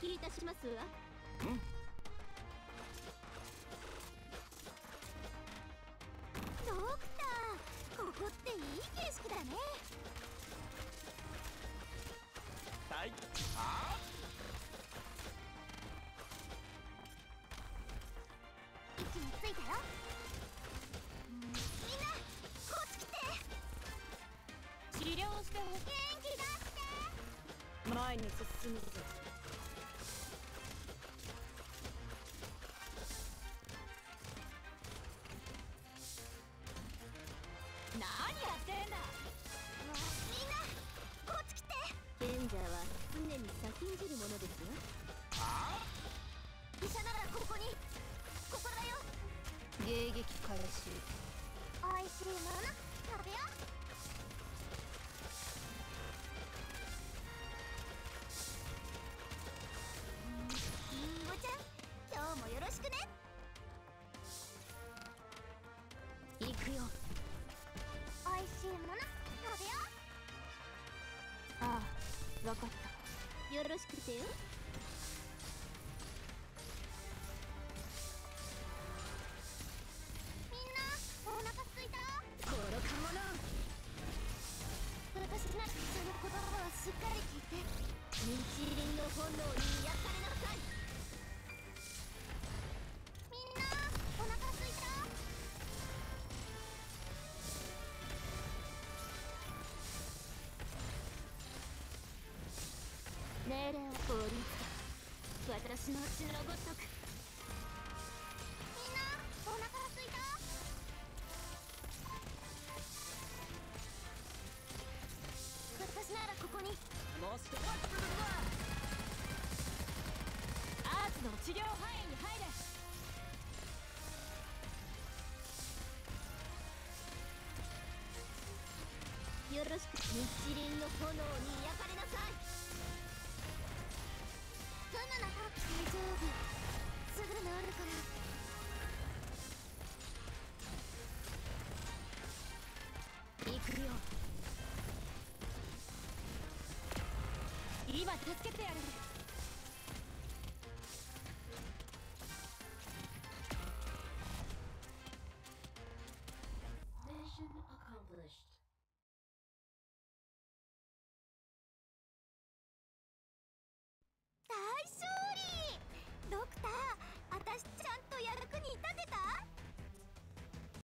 切りいたしますわ。ドクター、ここっていい景色だね。はい、あー、位置についたよ。みんなこっち来て。治療してほしい。元気出して。前に進むぞ。何やってんだ。みんなこっち来て。賢者は常に先んじるものですよ。ああ、医者ならここに。ここだよ。迎撃開始。おいしいもの食べよう。リンゴちゃん、今日もよろしくね。行くよ。美味しいもの食べよう。ああ、わかった。よろしくてよ。みんなお腹すいた。このかもな。私ならその言葉をしっかり聞いて。ミンチリンの本能に癒されなさい。みんなお腹すいた。命令を放りつけ、私の血のごとく。みんなお腹がすいた。私ならここに。もしかしたらアーツの治療範囲に入れ。よろしく。日輪の炎に焼かれなさい。そんなの大丈夫。すぐ治るから。行くよ。今助けてやる。